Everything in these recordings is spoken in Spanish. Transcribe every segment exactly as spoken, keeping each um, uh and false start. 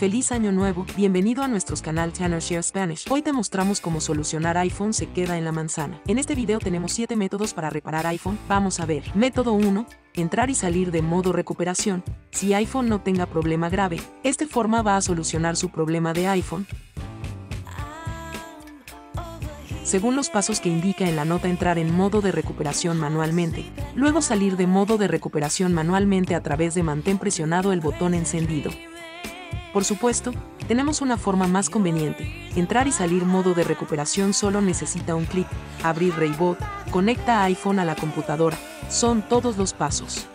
Feliz año nuevo, bienvenido a nuestro canal Tenorshare Spanish. Hoy te mostramos cómo solucionar iPhone se queda en la manzana. En este video tenemos siete métodos para reparar iPhone, vamos a ver. Método uno. Entrar y salir de modo recuperación. Si iPhone no tenga problema grave, esta forma va a solucionar su problema de iPhone, según los pasos que indica en la nota. Entrar en modo de recuperación manualmente, luego salir de modo de recuperación manualmente a través de mantén presionado el botón encendido. Por supuesto, tenemos una forma más conveniente. Entrar y salir modo de recuperación solo necesita un clic, abrir ReiBoot, conecta iPhone a la computadora, son todos los pasos.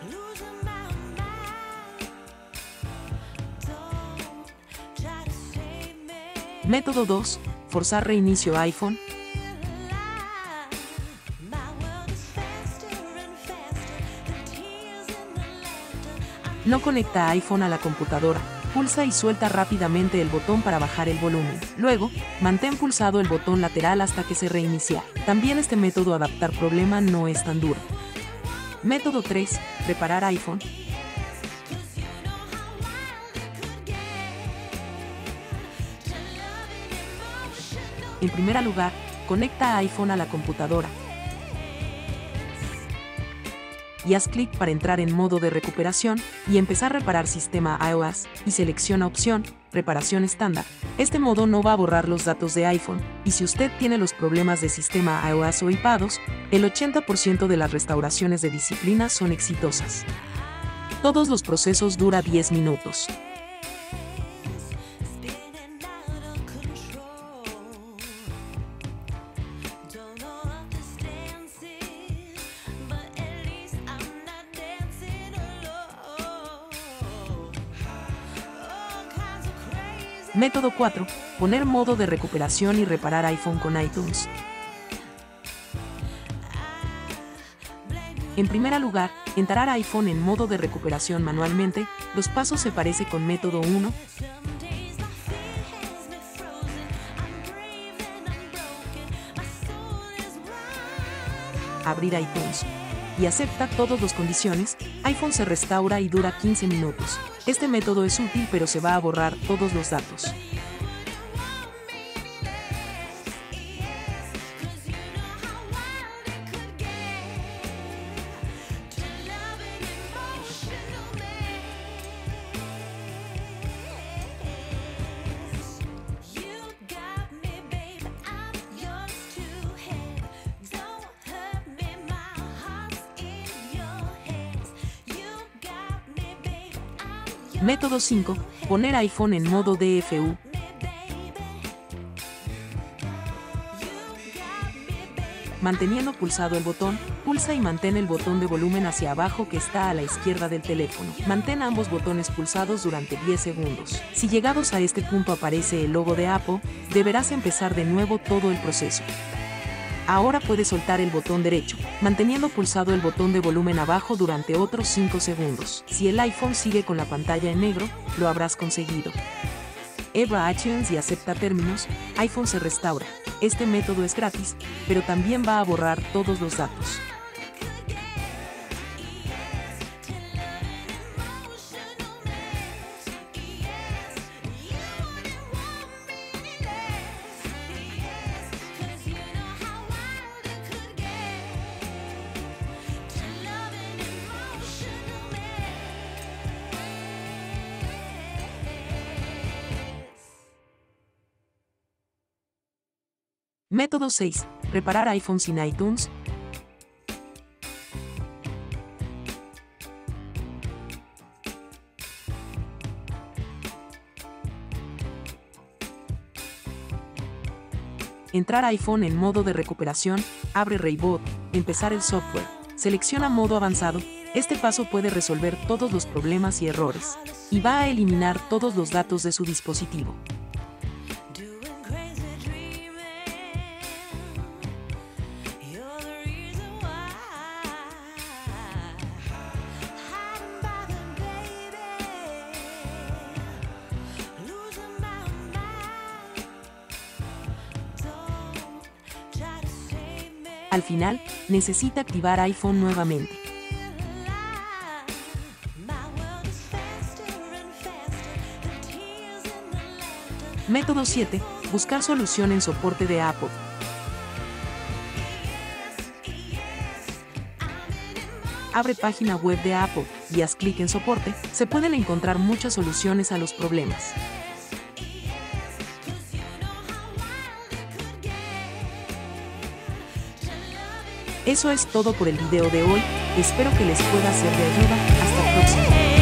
Método dos. Forzar reinicio iPhone. No conecta iPhone a la computadora. Pulsa y suelta rápidamente el botón para bajar el volumen. Luego, mantén pulsado el botón lateral hasta que se reinicia. También este método adaptar problema no es tan duro. Método tres. Reparar iPhone. En primer lugar, conecta iPhone a la computadora y haz clic para entrar en modo de recuperación y empezar a reparar sistema iOS, y selecciona opción reparación estándar. Este modo no va a borrar los datos de iPhone, y si usted tiene los problemas de sistema iOS o iPados, el ochenta por ciento de las restauraciones de disciplina son exitosas. Todos los procesos dura diez minutos. Método cuatro. Poner modo de recuperación y reparar iPhone con iTunes. En primer lugar, entrar iPhone en modo de recuperación manualmente, los pasos se parecen con método uno. Abrir iTunes y acepta todas las condiciones, iPhone se restaura y dura quince minutos. Este método es útil, pero se va a borrar todos los datos. Método cinco. Poner iPhone en modo D F U. Manteniendo pulsado el botón, pulsa y mantén el botón de volumen hacia abajo que está a la izquierda del teléfono. Mantén ambos botones pulsados durante diez segundos. Si llegados a este punto aparece el logo de Apple, deberás empezar de nuevo todo el proceso. Ahora puedes soltar el botón derecho, manteniendo pulsado el botón de volumen abajo durante otros cinco segundos. Si el iPhone sigue con la pantalla en negro, lo habrás conseguido. Abra iTunes y acepta términos, iPhone se restaura. Este método es gratis, pero también va a borrar todos los datos. Método seis. Reparar iPhone sin iTunes. Entrar iPhone en modo de recuperación, abre ReiBoot, empezar el software, selecciona modo avanzado. Este paso puede resolver todos los problemas y errores, y va a eliminar todos los datos de su dispositivo. Al final, necesita activar iPhone nuevamente. Método siete. Buscar solución en soporte de Apple. Abre página web de Apple y haz clic en soporte, se pueden encontrar muchas soluciones a los problemas. Eso es todo por el video de hoy, espero que les pueda ser de ayuda, hasta el próximo.